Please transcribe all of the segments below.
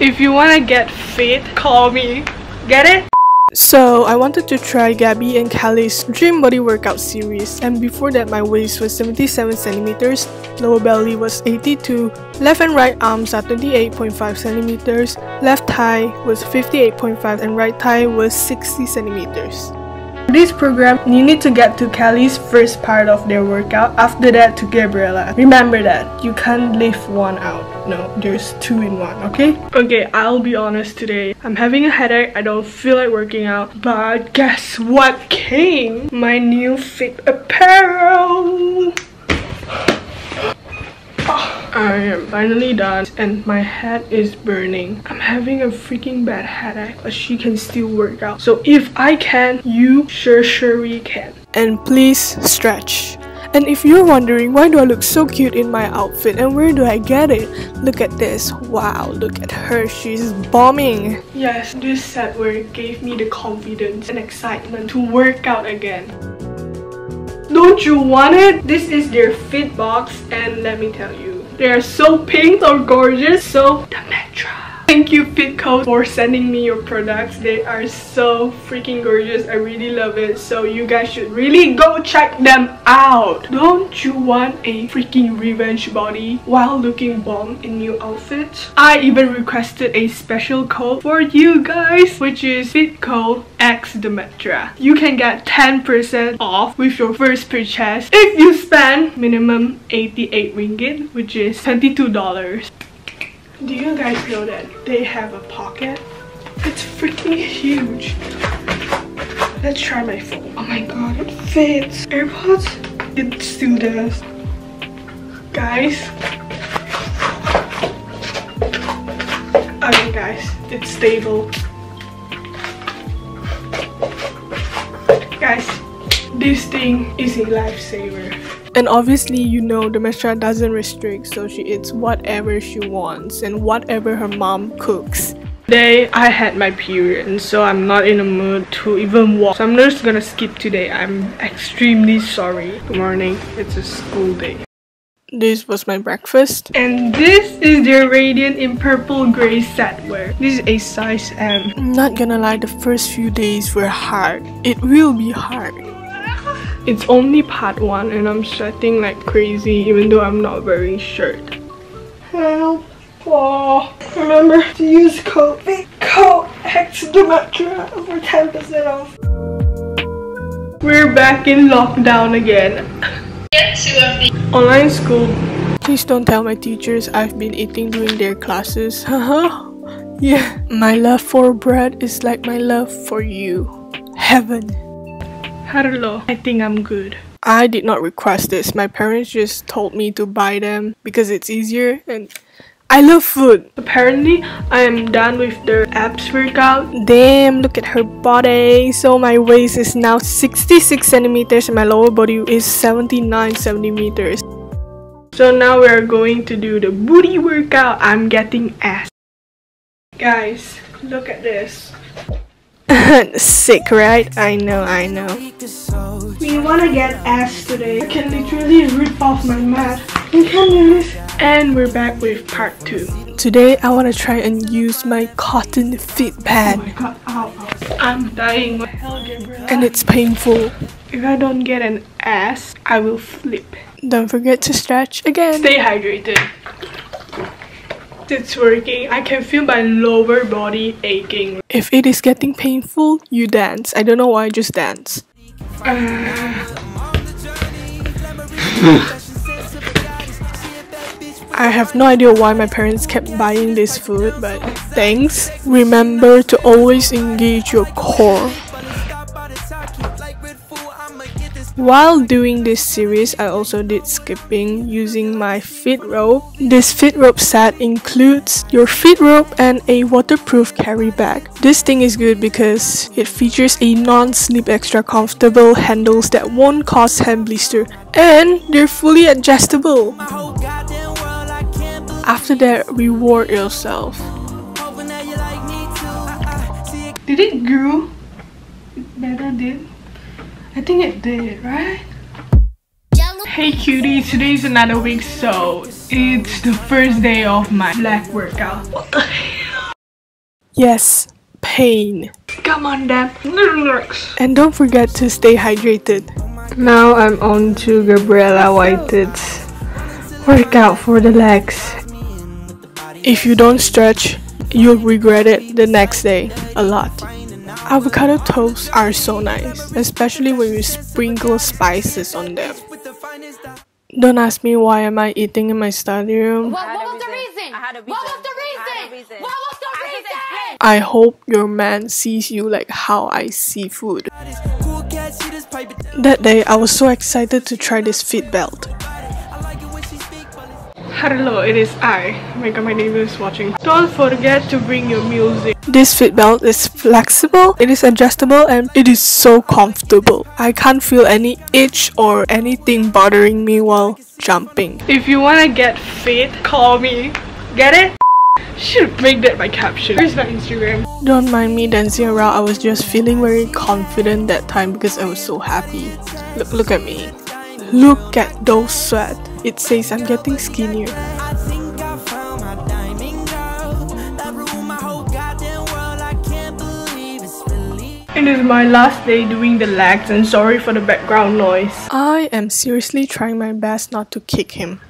If you wanna get fit, call me. Get it? So I wanted to try Gabby and Kelly's Dream Body Workout series, and before that my waist was 77 centimeters, lower belly was 82, left and right arms are 28.5 centimeters, left thigh was 58.5 and right thigh was 60 centimeters. For this program, you need to get to Kelly's first part of their workout, after that to Gabriella. Remember that, you can't leave one out. No, there's two in one, okay? Okay, I'll be honest today. I'm having a headache, I don't feel like working out. But guess what came? My new FITapparel! I am finally done and my head is burning. I'm having a freaking bad headache, but she can still work out. So if I can, you surely can. And please stretch. And if you're wondering why do I look so cute in my outfit and where do I get it? Look at this. Wow, look at her. She's bombing. Yes, this set work gave me the confidence and excitement to work out again. Don't you want it? This is their FITbox, and let me tell you, they are so pink, so gorgeous, so Demetra. Thank you Fitco for sending me your products. They are so freaking gorgeous. I really love it. So you guys should really go check them out. Don't you want a freaking revenge body while looking bomb in new outfits? I even requested a special code for you guys, which is FITCO X Demetra. You can get 10% off with your first purchase if you spend minimum 88 ringgit, which is $22. Do you guys know that they have a pocket? It's freaking huge. Let's try my phone. Oh my god, it fits. AirPods? It still does. Guys. Okay guys, it's stable. Guys, this thing is a lifesaver. And obviously, you know, Demetra doesn't restrict, so she eats whatever she wants and whatever her mom cooks. Today, I had my period, and so I'm not in a mood to even walk. So I'm just gonna skip today. I'm extremely sorry. Good morning, it's a school day. This was my breakfast. And this is their Radiant in Purple Grey set wear. This is a size M. I'm not gonna lie, the first few days were hard. It will be hard. It's only part one and I'm sweating like crazy even though I'm not wearing shirt. Help! Oh, remember to use code FITcodeXDemetra for 10% off. We're back in lockdown again. Online school. Please don't tell my teachers I've been eating during their classes. Haha. Yeah. My love for bread is like my love for you. Heaven. Hello. I think I'm good. I did not request this. My parents just told me to buy them because it's easier and I love food. Apparently, I am done with their abs workout. Damn, look at her body. So my waist is now 66 centimeters and my lower body is 79 centimeters. So now we are going to do the booty workout. I'm getting ass. Guys, look at this. Sick, right? I know. We wanna get ass today. I can literally rip off my mat. You can do this. And we're back with part 2. Today, I want to try and use my cotton fit pad. Oh my god, ow. I'm dying. What the hell, Gabriella? And it's painful. If I don't get an ass, I will flip. Don't forget to stretch again. Stay hydrated. It's working. I can feel my lower body aching. If it is getting painful, you dance. I don't know why, just dance. I have no idea why my parents kept buying this food, but thanks. Remember to always engage your core. While doing this series, I also did skipping using my FITrope. This FITrope set includes your FITrope and a waterproof carry bag. This thing is good because it features a non-slip extra comfortable handles that won't cause hand blister, and they're fully adjustable. After that, reward yourself. Did it grow? It better did. I think it did, right? Hey cutie, today's another week, so it's the first day of my leg workout. What the hell? Yes, pain. Come on, Dad. And don't forget to stay hydrated. Now I'm on to Gabriella Whitehead's workout for the legs. If you don't stretch, you'll regret it the next day a lot. Avocado toasts are so nice, especially when you sprinkle spices on them. Don't ask me why am I eating in my study room. What was the reason? I hope your man sees you like how I see food. That day, I was so excited to try this FITbelt. Hello, it is I. My neighbor is watching. Don't forget to bring your music. This FITbelt is flexible, it is adjustable, and it is so comfortable. I can't feel any itch or anything bothering me while jumping. If you wanna get fit, call me. Get it? Should make that my caption. Here's my Instagram. Don't mind me dancing around. I was just feeling very confident that time because I was so happy. Look at me. Look at those sweat. It says I'm getting skinnier. It is my last day doing the legs, and sorry for the background noise. I am seriously trying my best not to kick him.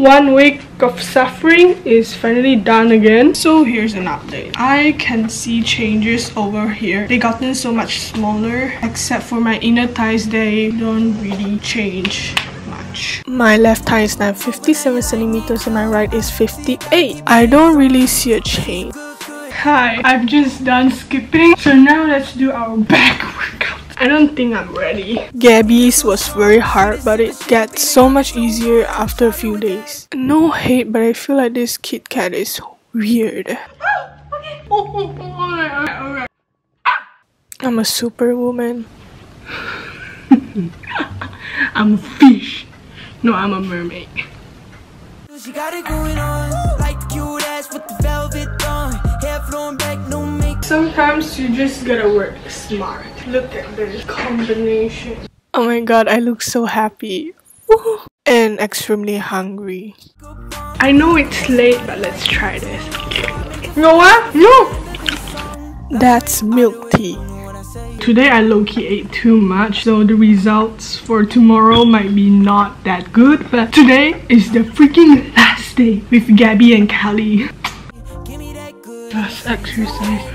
1 week of suffering is finally done again. So here's an update. I can see changes over here. They gotten so much smaller, except for my inner thighs, they don't really change much. My left thigh is now 57 centimeters and my right is 58. I don't really see a change. Hi, I've just done skipping. So now let's do our back workout. I don't think I'm ready. Gabby's was very hard, but it gets so much easier after a few days. No hate, but I feel like this Kit Kat is weird. I'm a superwoman. I'm a fish. No, I'm a mermaid. She got it going on, like cute ass with the velvet on, hair flowing back, no makeup. Sometimes you just gotta work smart. Look at this combination. Oh my god, I look so happy. Ooh. And extremely hungry. I know it's late, but let's try this. No, what? No! That's milk tea. Today I low-key ate too much, so the results for tomorrow might be not that good. But today is the freaking last day with Gabby and Kelly. Last exercise.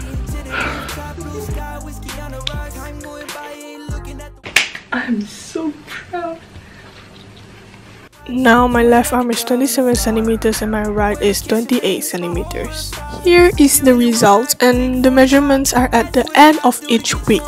I'm so proud. Now my left arm is 27 centimeters and my right is 28 centimeters. Here is the results, and the measurements are at the end of each week.